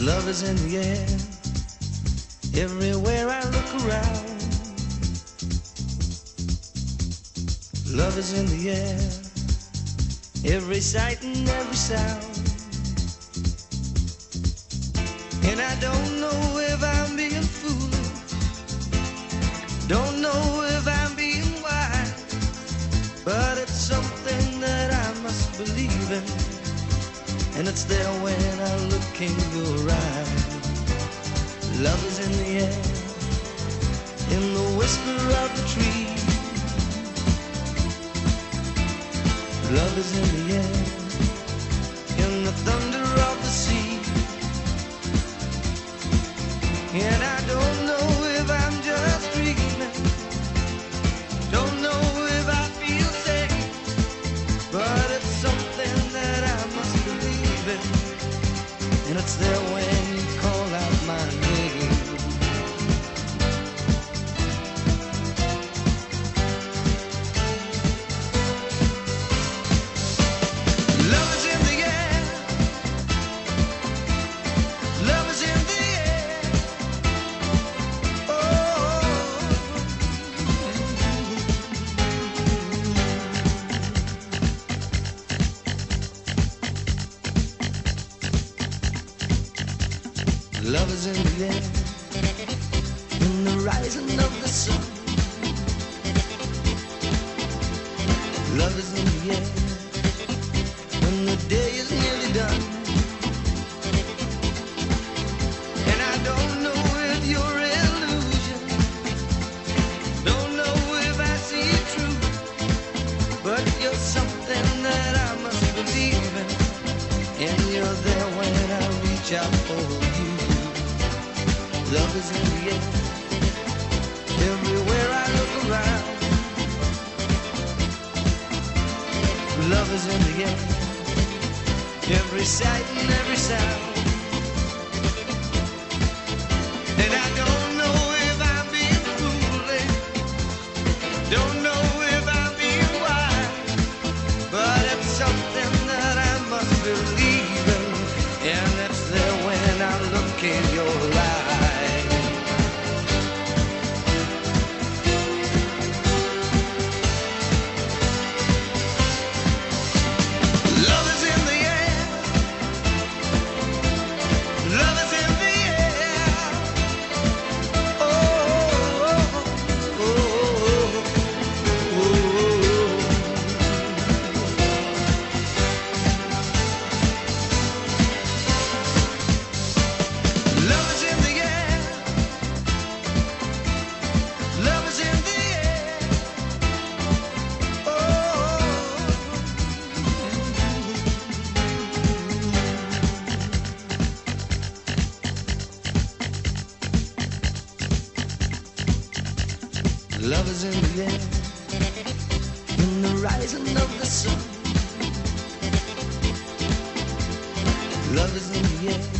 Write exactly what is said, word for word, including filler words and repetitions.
Love is in the air, everywhere I look around. Love is in the air, every sight and every sound. And I don't know if I'm being foolish, don't know if I'm being wise, but it's something that I must believe in. And it's there when I look in your eyes. Love is in the air, in the whisper of the tree. Love is in the air, in the thunder of the sea. And I don't know if I'm just dreaming, don't know if I feel safe, but it's something that I must believe. And it's there when you call out my name. Love is in the air, love is in the air. Oh. Love is in the air, in the rising of the sun. Love is in the air, when the day is nearly done. And I don't know if you're illusion, don't know if I see it true, but you're something that I must believe in. And you're there when I reach out for you. Love is in the air, everywhere I look around. Love is in the air, every sight and every sound. And I don't know if I'm being foolish, don't know if I'm being wise, but it's something that I must believe in. And it's there when I look in your eyes. Love is in the air, in the rising of the sun. Love is in the air.